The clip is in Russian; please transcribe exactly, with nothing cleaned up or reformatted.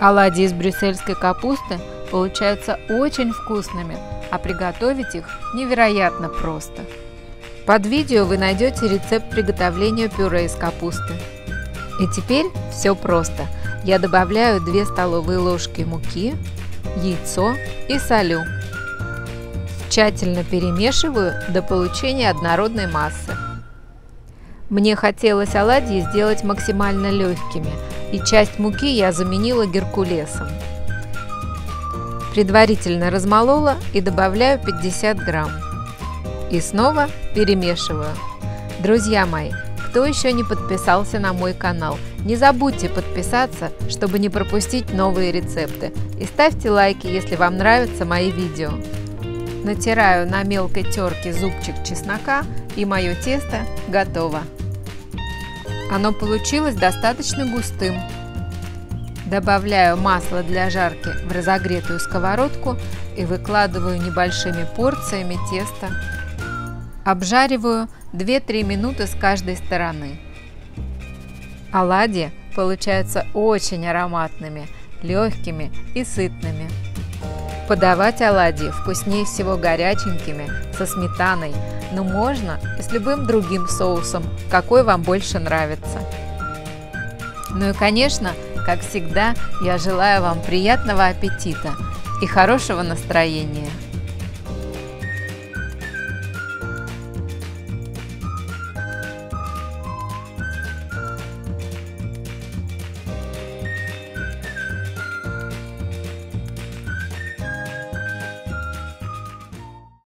Оладьи из брюссельской капусты получаются очень вкусными, а приготовить их невероятно просто. Под видео вы найдете рецепт приготовления пюре из капусты. И теперь все просто. Я добавляю две столовые ложки муки, яйцо и солю. Тщательно перемешиваю до получения однородной массы. Мне хотелось оладьи сделать максимально легкими, и часть муки я заменила геркулесом. Предварительно размолола и добавляю пятьдесят грамм. И снова перемешиваю. Друзья мои, кто еще не подписался на мой канал, не забудьте подписаться, чтобы не пропустить новые рецепты. И ставьте лайки, если вам нравятся мои видео. Натираю на мелкой терке зубчик чеснока, и мое тесто готово. Оно получилось достаточно густым. Добавляю масло для жарки в разогретую сковородку и выкладываю небольшими порциями тесто. Обжариваю две-три минуты с каждой стороны. Оладьи получаются очень ароматными, легкими и сытными. Подавать оладьи вкуснее всего горяченькими, со сметаной, но можно и с любым другим соусом, какой вам больше нравится. Ну и, конечно, как всегда, я желаю вам приятного аппетита и хорошего настроения.